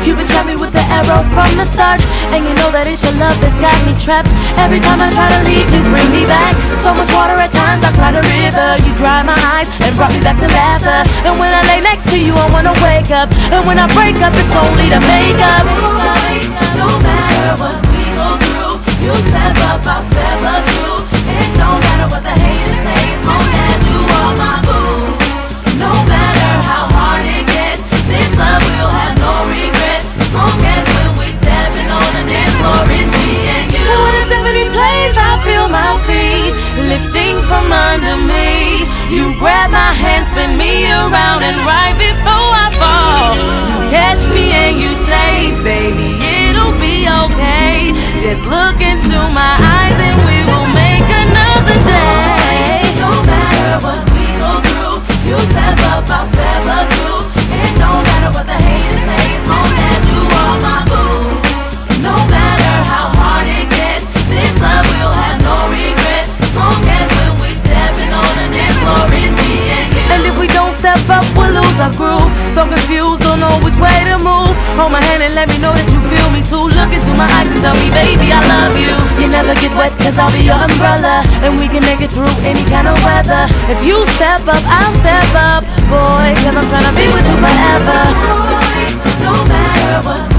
Cupid shot me with the arrow from the start, and you know that it's your love that's got me trapped. Every time I try to leave, you bring me back. So much water at times, I cried a river. You dried my eyes and brought me back to laughter. And when I lay next to you, I wanna wake up. And when I break up, it's only to make up. No matter what we go through, you step up, I'll step up too. It don't matter what the haters say, as long as you are my boo. No matter how hard it gets, this love will have no regrets. As long as when we stepping on the dance floor, it's me and you. And when the symphony plays, I feel my feet lifting from under me. You grab my hand, spin me around, and right before I fall, you catch me and you say, baby, it'll be okay. Just look into my eyes and we will make another day. No matter what we go through, you step up, I'll step up too. It don't matter what the haters say, as long as you are my boo. No matter how hard it gets, this love will have no regrets. As long as when we stepping on the dance floor, it's me and you. And if we don't step up, we'll lose our groove. So confused, don't know which way to move. Hold my hand and let me know that you feel me too. Look into my eyes and tell me, baby, I love you. You never get wet, cause I'll be your umbrella, and we can make it through any kind of weather. If you step up, I'll step up, boy, cause I'm trying to be with you forever. Boy, no matter what